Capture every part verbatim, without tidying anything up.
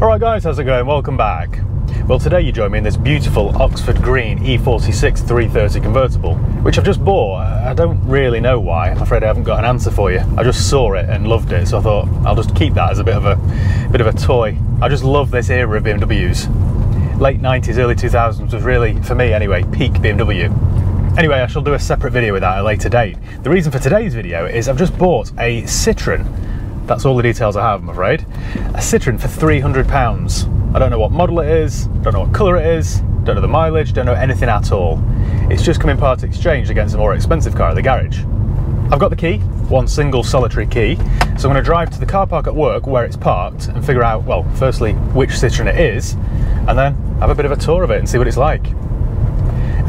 Alright guys, how's it going? Welcome back. Well, today you join me in this beautiful Oxford Green E forty-six three thirty convertible, which I've just bought. I don't really know why. I'm afraid I haven't got an answer for you. I just saw it and loved it, so I thought I'll just keep that as a bit of a bit of a toy. I just love this era of B M Ws. Late nineties, early two thousands was really, for me anyway, peak B M W. Anyway, I shall do a separate video with that at a later date. The reason for today's video is I've just bought a Citroen. That's all the details I have, I'm afraid. A Citroen for three hundred pounds. I don't know what model it is, don't know what colour it is, don't know the mileage, don't know anything at all. It's just come in part exchange against a more expensive car at the garage. I've got the key, one single solitary key, so I'm going to drive to the car park at work where it's parked and figure out, well, firstly, which Citroen it is, and then have a bit of a tour of it and see what it's like.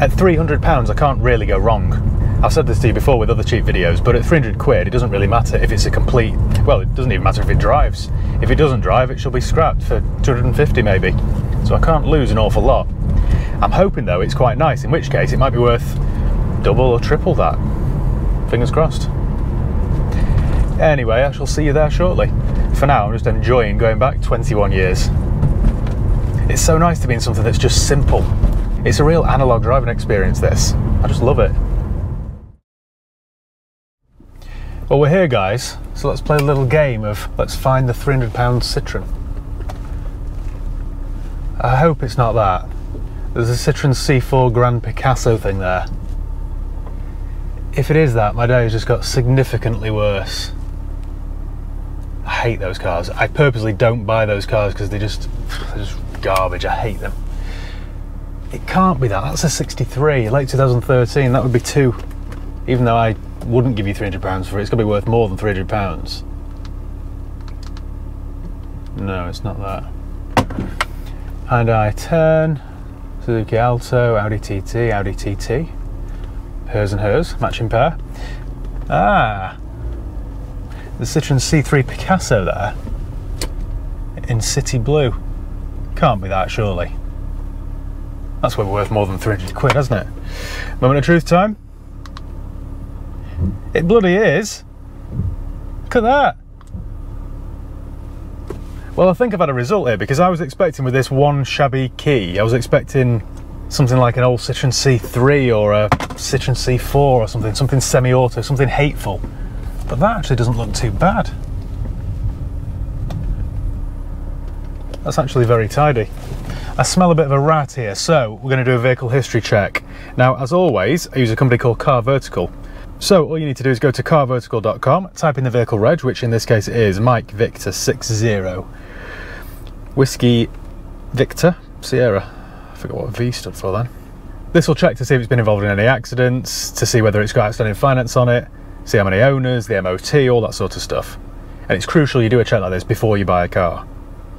At three hundred pounds, I can't really go wrong. I've said this to you before with other cheap videos, but at three hundred quid, it doesn't really matter if it's a complete, well, it doesn't even matter if it drives. If it doesn't drive, it shall be scrapped for two hundred and fifty maybe. So I can't lose an awful lot. I'm hoping though it's quite nice, in which case it might be worth double or triple that. Fingers crossed. Anyway, I shall see you there shortly. For now, I'm just enjoying going back twenty-one years. It's so nice to be in something that's just simple. It's a real analog driving experience, this. I just love it. Well, we're here guys, so let's play a little game of let's find the three hundred pound Citroen. I hope it's not that. There's a Citroen C four Grand Picasso thing there. If it is that, my day has just got significantly worse. I hate those cars. I purposely don't buy those cars because they just, they're just garbage. I hate them. It can't be that. That's a sixty-three, late two thousand thirteen. That would be two, even though I wouldn't give you three hundred pounds for it. It's gonna be worth more than three hundred pounds. No, it's not that. And I ten, Suzuki Alto, Audi T T, Audi T T. Hers and hers, matching pair. Ah, the Citroen C three Picasso there in city blue. Can't be that, surely. That's well worth more than three hundred quid, hasn't it? Moment of truth time. It bloody is. Look at that. Well, I think I've had a result here because I was expecting with this one shabby key, I was expecting something like an old Citroen C three or a Citroen C four or something, something semi-auto, something hateful. But that actually doesn't look too bad. That's actually very tidy. I smell a bit of a rat here, so we're going to do a vehicle history check. Now, as always, I use a company called CarVertical. So all you need to do is go to car vertical dot com, type in the vehicle reg, which in this case is Mike Victor six zero. Whiskey Victor Sierra. I forgot what V stood for then. This will check to see if it's been involved in any accidents, to see whether it's got outstanding finance on it, see how many owners, the M O T, all that sort of stuff. And it's crucial you do a check like this before you buy a car.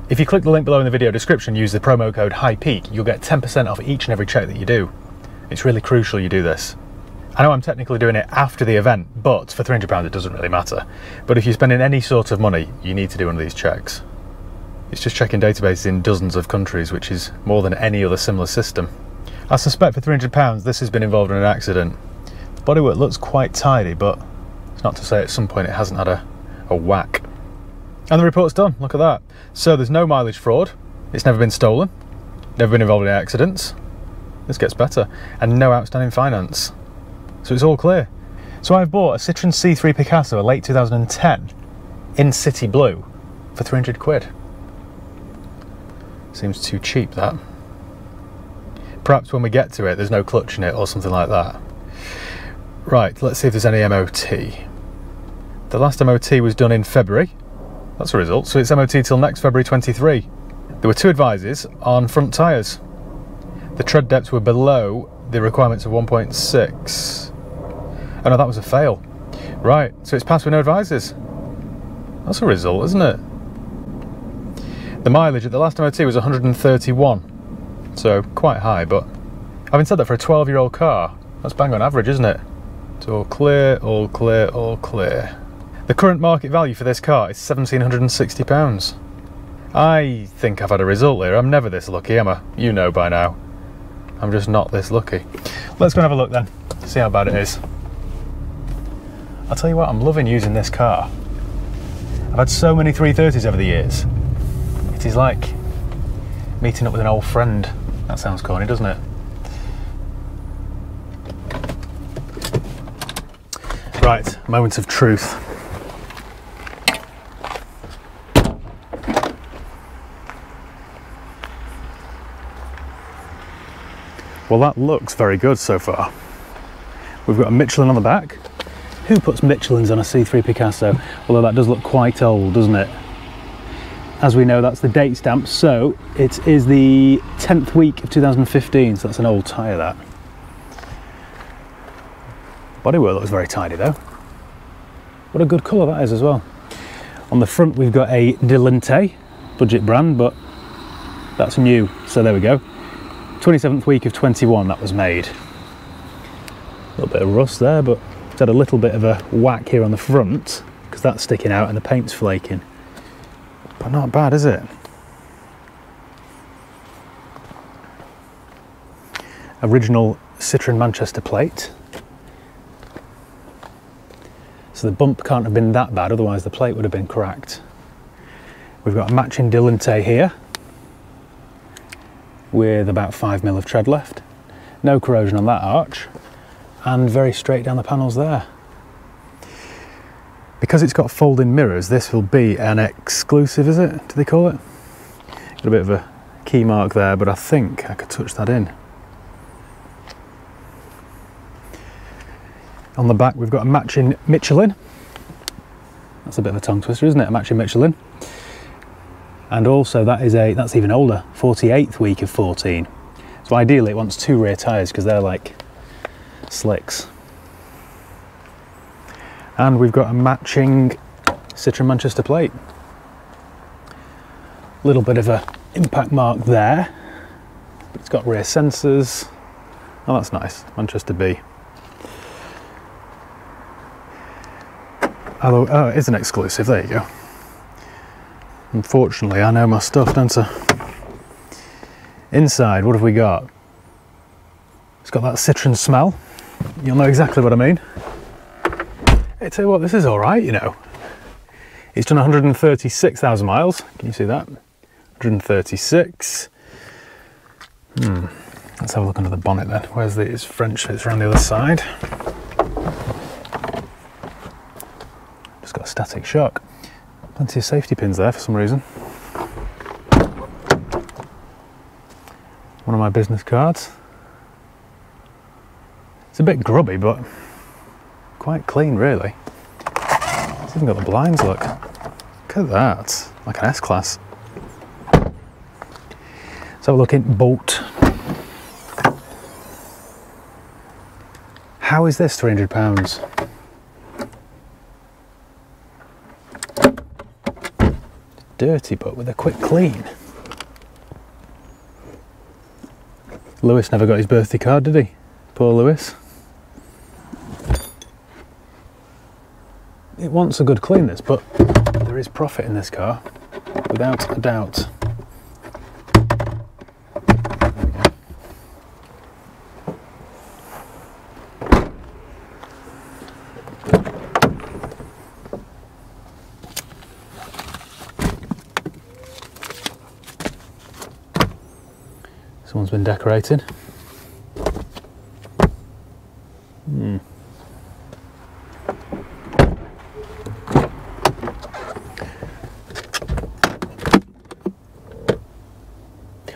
If you click the link below in the video description, use the promo code HIGHPEAK, you'll get ten percent off each and every check that you do. It's really crucial you do this. I know I'm technically doing it after the event, but for three hundred pounds it doesn't really matter. But if you're spending any sort of money, you need to do one of these checks. It's just checking databases in dozens of countries, which is more than any other similar system. I suspect for three hundred pounds this has been involved in an accident. The bodywork looks quite tidy, but it's not to say at some point it hasn't had a, a whack. And the report's done, look at that. So there's no mileage fraud, it's never been stolen, never been involved in accidents. This gets better. And no outstanding finance. So it's all clear. So I've bought a Citroen C three Picasso, a late two thousand ten, in city blue, for three hundred quid. Seems too cheap, that. Perhaps when we get to it, there's no clutch in it or something like that. Right, let's see if there's any M O T. The last M O T was done in February. That's a result, so it's M O T till next February twenty-three. There were two advises on front tyres. The tread depths were below the requirements of one point six. Oh no, that was a fail. Right, so it's passed with no advices. That's a result, isn't it? The mileage at the last M O T was one hundred and thirty-one, so quite high, but having said that, for a twelve year old car, that's bang on average, isn't it? It's all clear, all clear, all clear. The current market value for this car is one thousand seven hundred and sixty pounds. I think I've had a result here. I'm never this lucky, am I? You know by now. I'm just not this lucky. Let's go and have a look then, see how bad it is. I'll tell you what, I'm loving using this car. I've had so many three thirties over the years. It is like Meeting up with an old friend. That sounds corny, doesn't it? Right, moment of truth. Well, that looks very good so far. We've got a Michelin on the back. Who puts Michelins on a C three Picasso? Although that does look quite old, doesn't it? As we know, that's the date stamp, so it is the tenth week of two thousand fifteen, so that's an old tyre, that. Bodywork looks very tidy, though. What a good colour that is as well. On the front, we've got a Delinte, budget brand, but that's new, so there we go. twenty-seventh week of twenty-one that was made. A little bit of rust there, but it's had a little bit of a whack here on the front because that's sticking out and the paint's flaking. But not bad, is it? Original Citroen Manchester plate. So the bump can't have been that bad, otherwise the plate would have been cracked. We've got a matching Delinte here, with about five mil of tread left. No corrosion on that arch, and very straight down the panels there. Because it's got folding mirrors, this will be an exclusive, is it? Do they call it? Got a bit of a key mark there, but I think I could touch that in. On the back, we've got a matching Michelin. That's a bit of a tongue twister, isn't it? A matching Michelin. And also that is a, that's even older, forty-eighth week of fourteen. So ideally it wants two rear tyres because they're like slicks. And we've got a matching Citroen Manchester plate. Little bit of a impact mark there, but it's got rear sensors. Oh, that's nice, Manchester B. Although, oh, it is an exclusive, there you go. Unfortunately, I know my stuff, don't I? Inside, what have we got? It's got that Citroen smell. You'll know exactly what I mean. Hey, tell you what, this is all right, you know. It's done one hundred thirty-six thousand miles. Can you see that? one hundred thirty-six. Hmm. Let's have a look under the bonnet then. Where's the, it's French, it's around the other side. Just got a static shock. Plenty of safety pins there for some reason. One of my business cards. It's a bit grubby, but quite clean, really. It's even got the blinds, look. Look at that, like an S-Class. Let's have a look in bolt. How is this three hundred pounds? Dirty, but with a quick clean. Lewis never got his birthday card, did he? Poor Lewis. It wants a good clean, this, but there is profit in this car, without a doubt. There we go. Someone's been decorated. Hmm.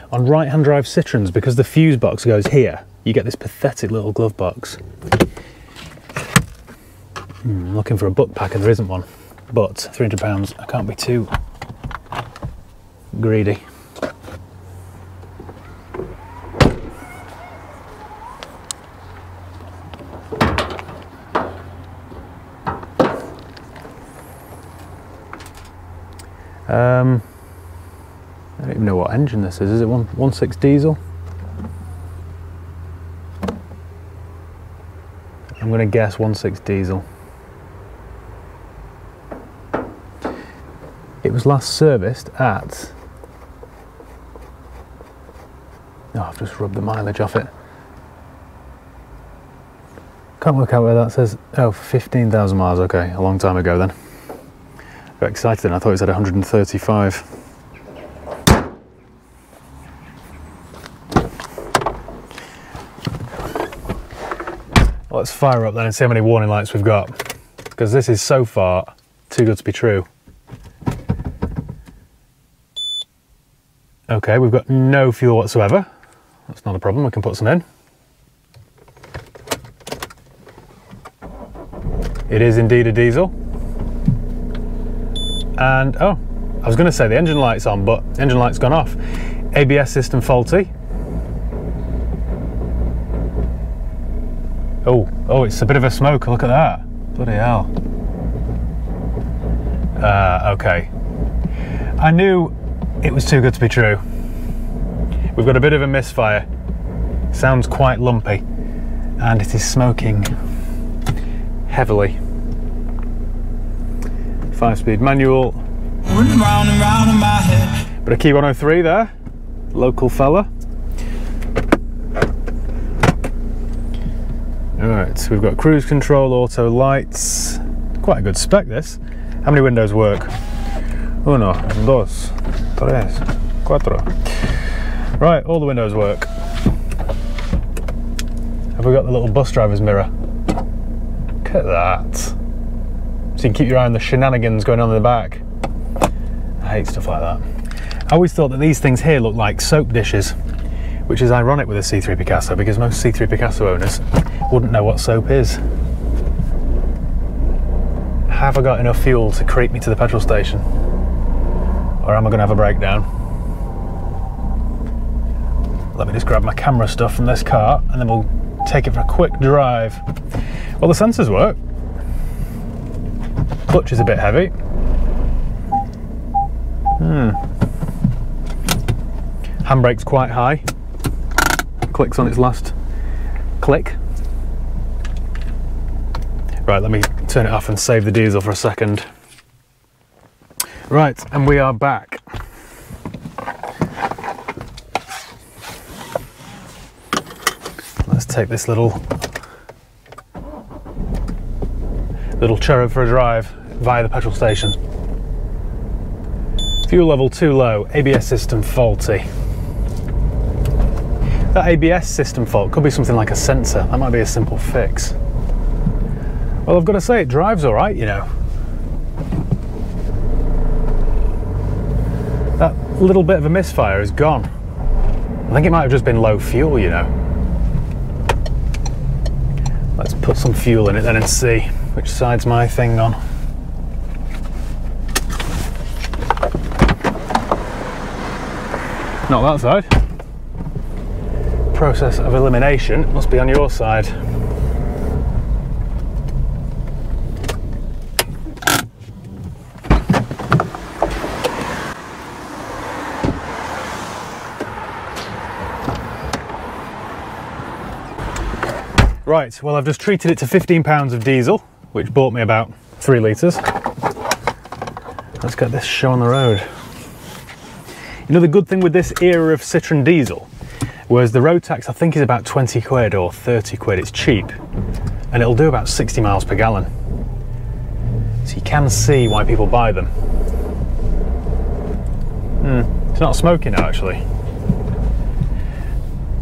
On right-hand drive Citroens, because the fuse box goes here, you get this pathetic little glove box. Hmm, looking for a book pack and there isn't one, but three hundred pounds, I can't be too greedy. Um, I don't even know what engine this is. Is it one sixteen diesel? I'm going to guess one sixteen diesel. It was last serviced at... Oh, I've just rubbed the mileage off it. Can't work out where that says. Oh, fifteen thousand miles. Okay, a long time ago then. Very excited, and I thought it said one hundred thirty-five. Let's fire up then and see how many warning lights we've got, because this is so far too good to be true. Okay, we've got no fuel whatsoever. That's not a problem, we can put some in. It is indeed a diesel. And, oh, I was gonna say the engine light's on, but engine light's gone off. A B S system faulty. Oh, oh, it's a bit of a smoke, look at that. Bloody hell. Uh, okay. I knew it was too good to be true. We've got a bit of a misfire. Sounds quite lumpy. And it is smoking heavily. Five-speed manual. Round and round in my head. But a key one oh three there, local fella. All right, so we've got cruise control, auto lights. Quite a good spec this. How many windows work? Uno, dos, tres, cuatro. Right, all the windows work. Have we got the little bus driver's mirror? Look at that. So you can keep your eye on the shenanigans going on in the back. I hate stuff like that. I always thought that these things here look like soap dishes, which is ironic with a C three Picasso, because most C three Picasso owners wouldn't know what soap is. Have I got enough fuel to creep me to the petrol station? Or am I going to have a breakdown? Let me just grab my camera stuff from this car and then we'll take it for a quick drive. Well, the sensors work. Clutch is a bit heavy. Hmm. Handbrake's quite high. Clicks on its last click. Right, let me turn it off and save the diesel for a second. Right, and we are back. Let's take this little little cherub for a drive via the petrol station. Fuel level too low, A B S system faulty. That A B S system fault could be something like a sensor. That might be a simple fix. Well, I've got to say, it drives all right, you know. That little bit of a misfire is gone. I think it might have just been low fuel, you know. Let's put some fuel in it then and see which side's my thing on. Not that side. Process of elimination must be on your side. Right, well, I've just treated it to fifteen pounds of diesel, which bought me about three litres. Let's get this show on the road. You know, the good thing with this era of Citroen diesel, whereas the road tax I think is about twenty quid or thirty quid, it's cheap, and it'll do about sixty miles per gallon. So you can see why people buy them. Mm, it's not smoky now, actually.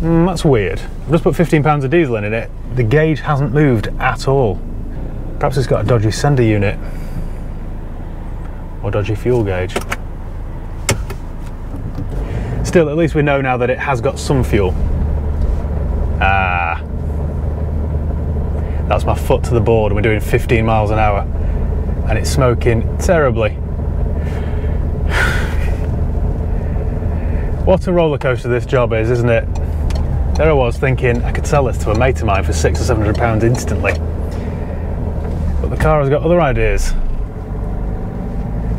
Mm, that's weird. I've just put fifteen pounds of diesel in it. The gauge hasn't moved at all. Perhaps it's got a dodgy sender unit or dodgy fuel gauge. Still, at least we know now that it has got some fuel. Ah, that's my foot to the board. We're doing fifteen miles an hour and it's smoking terribly. What a roller coaster this job is, isn't it? There I was thinking I could sell this to a mate of mine for six or seven hundred pounds instantly. But the car has got other ideas.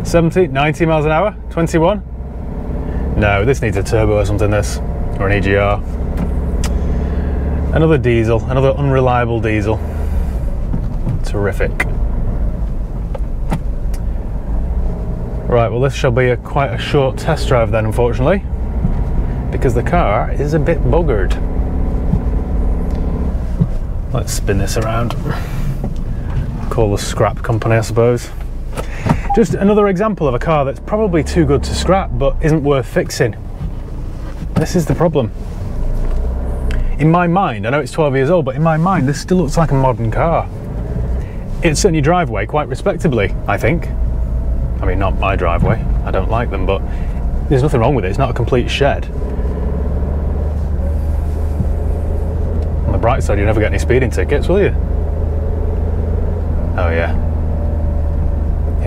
seventy, ninety miles an hour, twenty-one. No, this needs a turbo or something, this, or an E G R. Another diesel, another unreliable diesel. Terrific. Right, well, this shall be a quite a short test drive then, unfortunately, because the car is a bit buggered. Let's spin this around. Call the scrap company, I suppose. Just another example of a car that's probably too good to scrap but isn't worth fixing. This is the problem. in my mind, I know it's twelve years old, but in my mind this still looks like a modern car. It's in your driveway quite respectably, I think. I mean, not my driveway, I don't like them, but there's nothing wrong with it, it's not a complete shed. On the bright side, you'll never get any speeding tickets, will you? Oh yeah.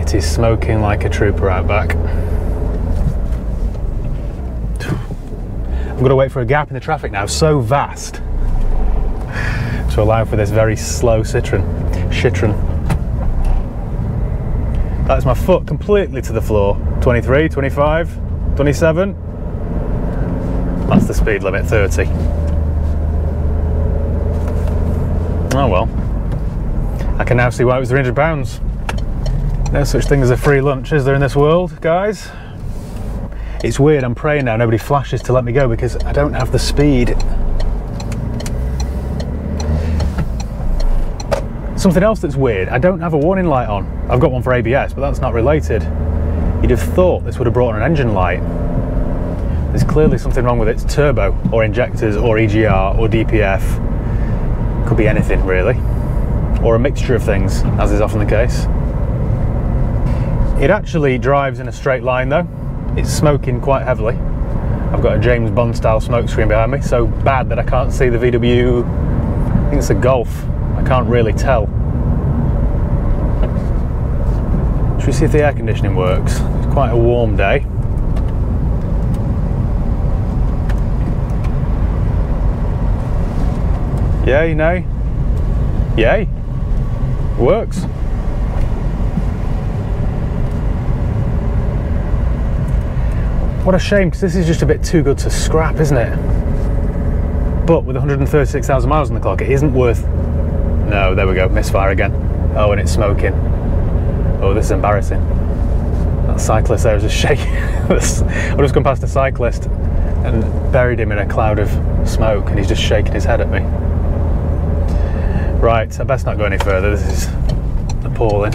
It is smoking like a trooper out back. I'm going to wait for a gap in the traffic now, so vast, to allow for this very slow Citroen. Citroen. That's my foot completely to the floor. twenty-three, twenty-five, twenty-seven. That's the speed limit, thirty. Oh well. I can now see why it was three hundred pounds. No such thing as a free lunch, is there, in this world, guys? It's weird, I'm praying now nobody flashes to let me go because I don't have the speed. Something else that's weird, I don't have a warning light on. I've got one for A B S, but that's not related. You'd have thought this would have brought on an engine light. There's clearly something wrong with its turbo, or injectors, or E G R, or D P F. Could be anything, really. Or a mixture of things, as is often the case. It actually drives in a straight line, though. It's smoking quite heavily. I've got a James Bond-style smoke screen behind me, so bad that I can't see the V W... I think it's a Golf. I can't really tell. Should we see if the air conditioning works? It's quite a warm day. Yay, nay? Yay! It works. What a shame, because this is just a bit too good to scrap, isn't it? But with one hundred thirty-six thousand miles on the clock, it isn't worth... No, there we go, misfire again. Oh, and it's smoking. Oh, this is embarrassing. That cyclist there is just shaking. I've just come past a cyclist and buried him in a cloud of smoke, and he's just shaking his head at me. Right, I best not go any further. This is appalling.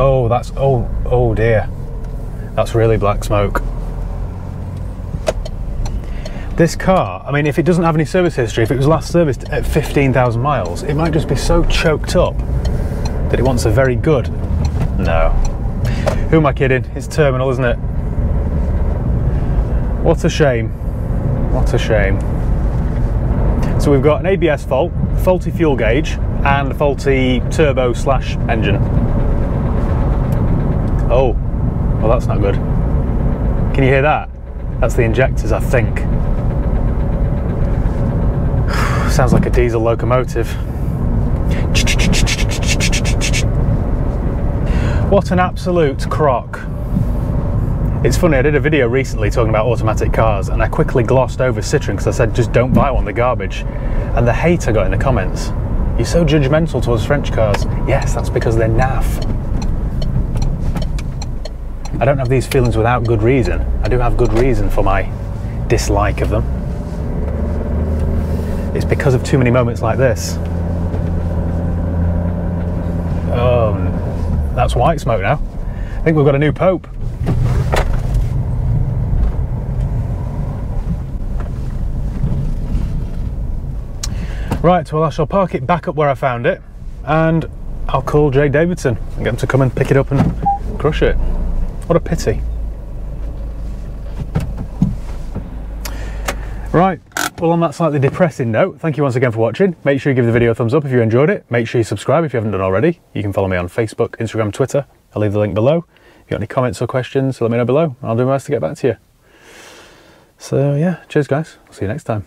Oh, that's, oh, oh dear. That's really black smoke. This car, I mean, if it doesn't have any service history, if it was last serviced at fifteen thousand miles, it might just be so choked up that it wants a very good. No. Who am I kidding? It's terminal, isn't it? What a shame. What a shame. So we've got an A B S fault, faulty fuel gauge, and a faulty turbo slash engine. Oh, well, that's not good. Can you hear that? That's the injectors, I think. Sounds like a diesel locomotive. What an absolute crock. It's funny, I did a video recently talking about automatic cars, and I quickly glossed over Citroen because I said just don't buy one, they're garbage. And the hate I got in the comments. You're so judgmental towards French cars. Yes, that's because they're naff. I don't have these feelings without good reason. I do have good reason for my dislike of them. It's because of too many moments like this. Um, that's white smoke now. I think we've got a new Pope. Right, well, I shall park it back up where I found it, and I'll call Jay Davidson and get him to come and pick it up and crush it. What a pity. Right, well, on that slightly depressing note, thank you once again for watching. Make sure you give the video a thumbs up if you enjoyed it. Make sure you subscribe if you haven't done already. You can follow me on Facebook, Instagram, Twitter. I'll leave the link below. If you've got any comments or questions, let me know below. I'll do my best to get back to you. So yeah, cheers guys. I'll see you next time.